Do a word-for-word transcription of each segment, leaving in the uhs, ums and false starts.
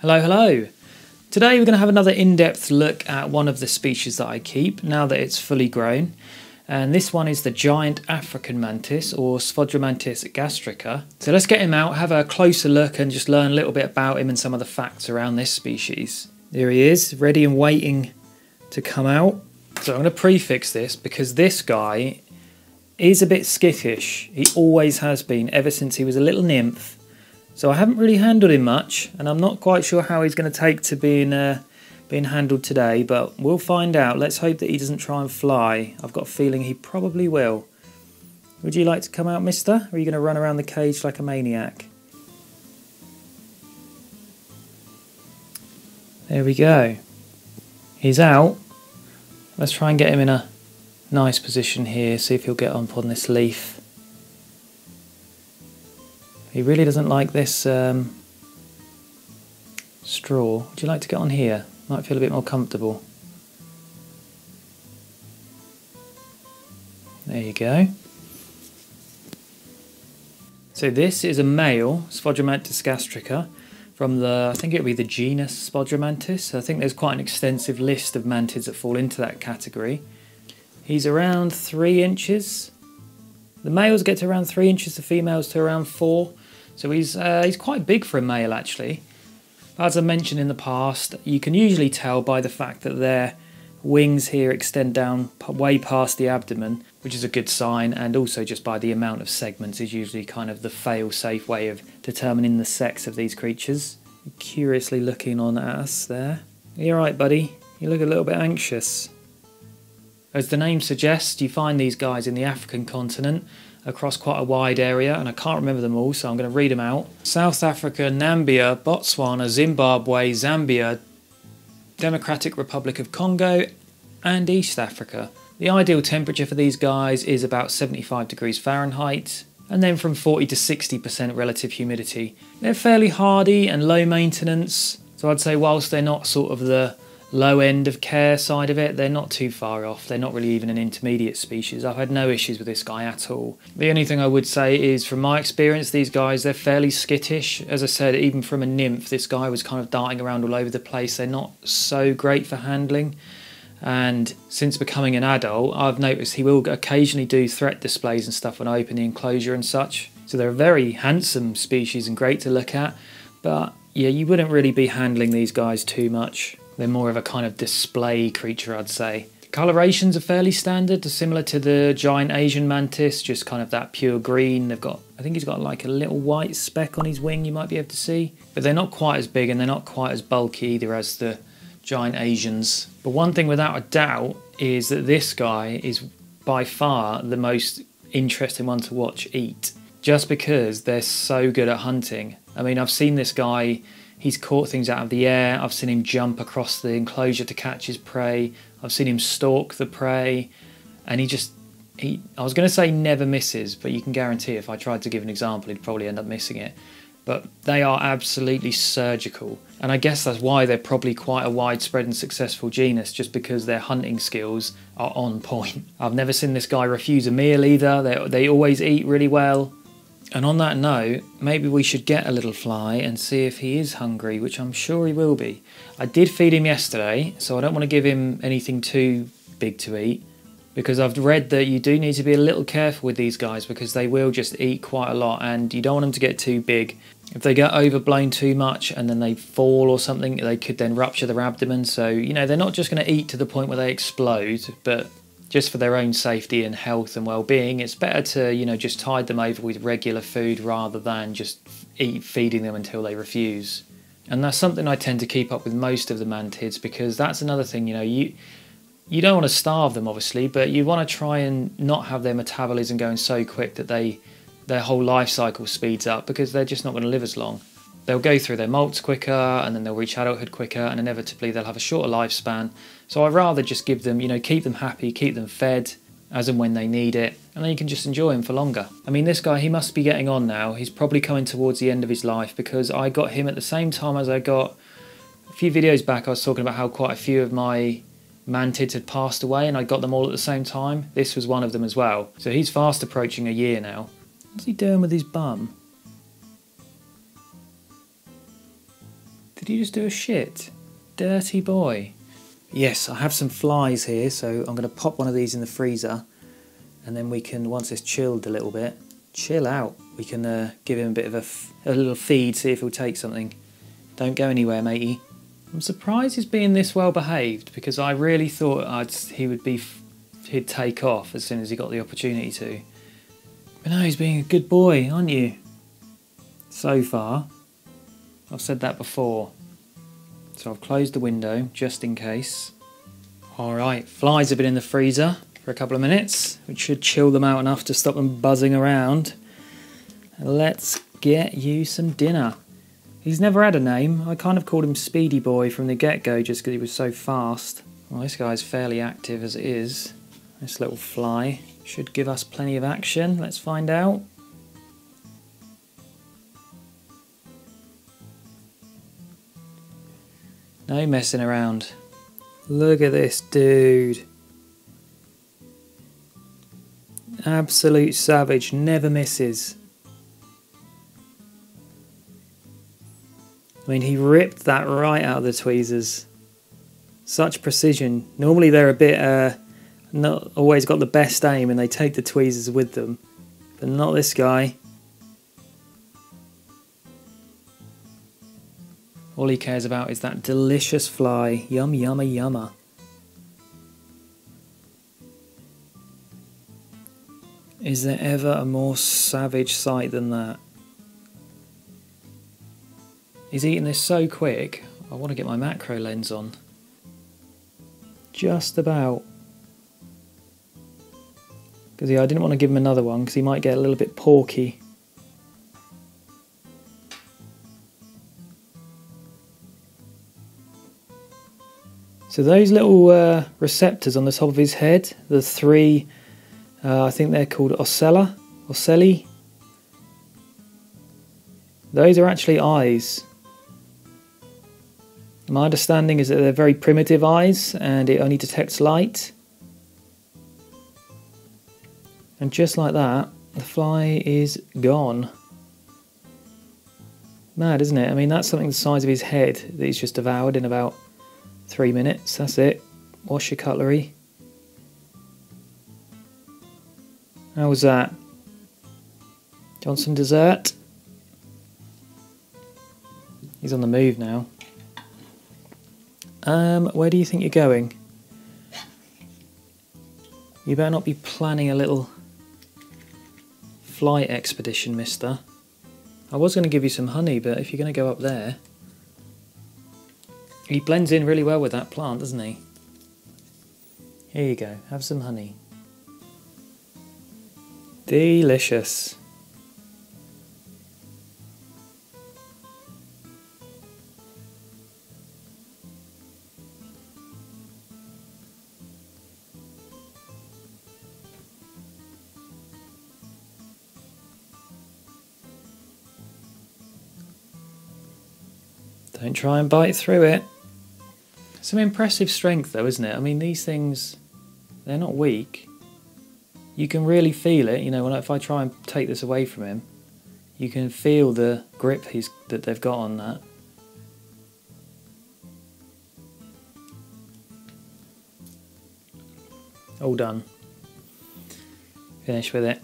Hello, hello! Today we're going to have another in-depth look at one of the species that I keep now that it's fully grown, and this one is the giant African mantis, or Sphodromantis gastrica. So let's get him out, have a closer look and just learn a little bit about him and some of the facts around this species. There he is, ready and waiting to come out. So I'm going to prefix this because this guy is a bit skittish. He always has been, ever since he was a little nymph. So I haven't really handled him much, and I'm not quite sure how he's going to take to being uh, being handled today, but we'll find out. Let's hope that he doesn't try and fly. I've got a feeling he probably will. Would you like to come out, mister? Or are you going to run around the cage like a maniac? There we go. He's out. Let's try and get him in a nice position here, see if he'll get up on this leaf. He really doesn't like this um, straw. Would you like to get on here? Might feel a bit more comfortable. There you go. So this is a male Sphodromantis gastrica from the, I think it would be the genus Sphodromantis. I think there's quite an extensive list of mantids that fall into that category. He's around three inches. The males get to around three inches, the females to around four. So he's, uh, he's quite big for a male, actually. As I mentioned in the past, you can usually tell by the fact that their wings here extend down way past the abdomen, which is a good sign, and also just by the amount of segments is usually kind of the fail-safe way of determining the sex of these creatures. Curiously looking on at us there. You all right, buddy? You look a little bit anxious. As the name suggests, you find these guys in the African continent across quite a wide area, and I can't remember them all, so I'm going to read them out. South Africa, Namibia, Botswana, Zimbabwe, Zambia, Democratic Republic of Congo, and East Africa. The ideal temperature for these guys is about seventy-five degrees Fahrenheit, and then from forty to sixty percent relative humidity. They're fairly hardy and low maintenance, so I'd say whilst they're not sort of the low end of care side of it, they're not too far off. They're not really even an intermediate species. I've had no issues with this guy at all. The only thing I would say is, from my experience, these guys, they're fairly skittish. As I said, even from a nymph, this guy was kind of darting around all over the place. They're not so great for handling. And since becoming an adult, I've noticed he will occasionally do threat displays and stuff when I open the enclosure and such. So they're a very handsome species and great to look at. But yeah, you wouldn't really be handling these guys too much. They're more of a kind of display creature, I'd say. Colorations are fairly standard, similar to the giant Asian mantis, just kind of that pure green. They've got, I think he's got like a little white speck on his wing you might be able to see. But they're not quite as big and they're not quite as bulky either as the giant Asians. But one thing without a doubt is that this guy is by far the most interesting one to watch eat, just because they're so good at hunting. I mean, I've seen this guy, he's caught things out of the air. I've seen him jump across the enclosure to catch his prey. I've seen him stalk the prey. And he just, he, I was going to say never misses, but you can guarantee if I tried to give an example, he'd probably end up missing it. But they are absolutely surgical. And I guess that's why they're probably quite a widespread and successful genus, just because their hunting skills are on point. I've never seen this guy refuse a meal either. They, they always eat really well. And on that note, maybe we should get a little fly and see if he is hungry, which I'm sure he will be. I did feed him yesterday, so I don't want to give him anything too big to eat, because I've read that you do need to be a little careful with these guys because they will just eat quite a lot and you don't want them to get too big. If they get overblown too much and then they fall or something, they could then rupture their abdomen. So, you know, they're not just going to eat to the point where they explode, but just for their own safety and health and well-being, it's better to, you know, just tide them over with regular food rather than just eat feeding them until they refuse. And that's something I tend to keep up with most of the mantids, because that's another thing, you know, you you don't want to starve them obviously, but you want to try and not have their metabolism going so quick that they their whole life cycle speeds up, because they're just not going to live as long. They'll go through their molts quicker, and then they'll reach adulthood quicker, and inevitably they'll have a shorter lifespan. So I'd rather just give them, you know, keep them happy, keep them fed as and when they need it, and then you can just enjoy him for longer. I mean, this guy, he must be getting on now. He's probably coming towards the end of his life, because I got him at the same time as I got, a few videos back I was talking about how quite a few of my mantids had passed away, and I got them all at the same time. This was one of them as well. So he's fast approaching a year now. What's he doing with his bum? Did you just do a shit? Dirty boy. Yes, I have some flies here, so I'm going to pop one of these in the freezer, and then we can, once it's chilled a little bit, chill out. We can uh, give him a bit of a, f a little feed, see if he'll take something. Don't go anywhere, matey. I'm surprised he's being this well behaved, because I really thought I'd, he would be, f he'd take off as soon as he got the opportunity to. But no, he's being a good boy, aren't you? So far. I've said that before. So I've closed the window, just in case. Alright, flies have been in the freezer for a couple of minutes, which should chill them out enough to stop them buzzing around. Let's get you some dinner. He's never had a name. I kind of called him Speedy Boy from the get-go just because he was so fast. Well, this guy's fairly active as it is. This little fly should give us plenty of action. Let's find out. No messing around. Look at this dude. Absolute savage, never misses. I mean, he ripped that right out of the tweezers. Such precision. Normally they're a bit, uh, not always got the best aim and they take the tweezers with them. But not this guy. All he cares about is that delicious fly. Yum, yumma, yumma. Is there ever a more savage sight than that? He's eating this so quick, I want to get my macro lens on. Just about. Because yeah, I didn't want to give him another one because he might get a little bit porky. So those little uh, receptors on the top of his head, the three, uh, I think they're called ocella, ocelli. Those are actually eyes. My understanding is that they're very primitive eyes and it only detects light. And just like that, the fly is gone. Mad, isn't it? I mean, that's something the size of his head that he's just devoured in about Three minutes, that's it. Wash your cutlery. How was that? Johnson dessert? He's on the move now. Um, where do you think you're going? You better not be planning a little fly expedition, mister. I was going to give you some honey, but if you're going to go up there... He blends in really well with that plant, doesn't he? Here you go, have some honey. Delicious. Don't try and bite through it. Some impressive strength though, isn't it? I mean, these things, they're not weak. You can really feel it, you know, when I, if I try and take this away from him, you can feel the grip he's, that they've got on that. All done. Finish with it.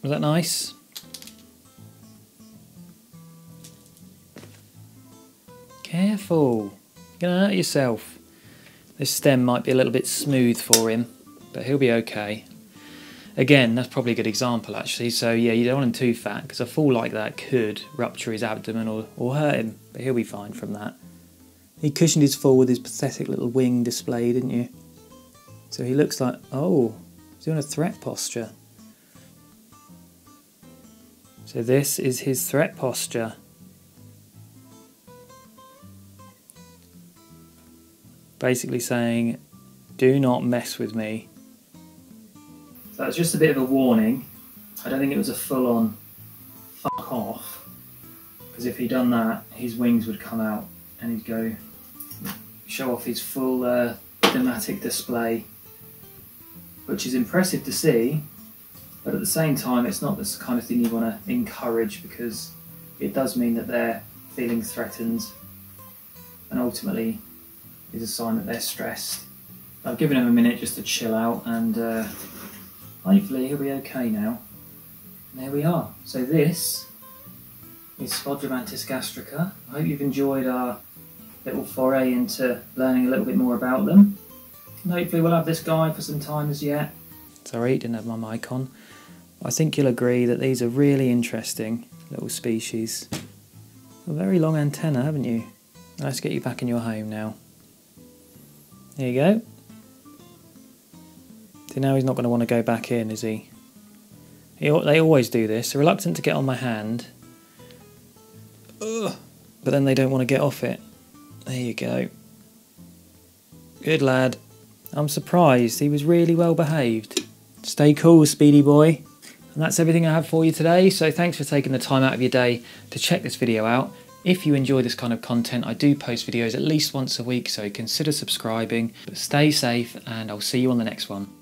Was that nice? Careful. You're gonna hurt yourself. This stem might be a little bit smooth for him, but he'll be okay. Again, that's probably a good example actually, so yeah, you don't want him too fat, because a fall like that could rupture his abdomen or, or hurt him, but he'll be fine from that. He cushioned his fall with his pathetic little wing display, didn't you? So he looks like, oh, he's doing a threat posture. So this is his threat posture. Basically saying, do not mess with me. So that's just a bit of a warning. I don't think it was a full-on fuck off, because if he'd done that, his wings would come out and he'd go show off his full uh, thematic display, which is impressive to see, but at the same time, it's not the kind of thing you want to encourage, because it does mean that they're feeling threatened and ultimately is a sign that they're stressed. I've given him a minute just to chill out, and uh, hopefully he'll be okay now. And there we are. So this is Sphodromantis gastrica. I hope you've enjoyed our little foray into learning a little bit more about them. And hopefully we'll have this guy for some time as yet. Sorry, didn't have my mic on. I think you'll agree that these are really interesting little species. A very long antenna, haven't you? Let's get you back in your home now. There you go. See, now he's not going to want to go back in, is he? he they always do this. They're reluctant to get on my hand. Ugh, but then they don't want to get off it. There you go. Good lad. I'm surprised. He was really well behaved. Stay cool, Speedy boy. And that's everything I have for you today, so thanks for taking the time out of your day to check this video out. If you enjoy this kind of content, I do post videos at least once a week, so consider subscribing. But stay safe, and I'll see you on the next one.